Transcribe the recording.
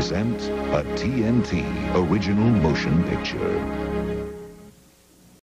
presents a TNT original motion picture.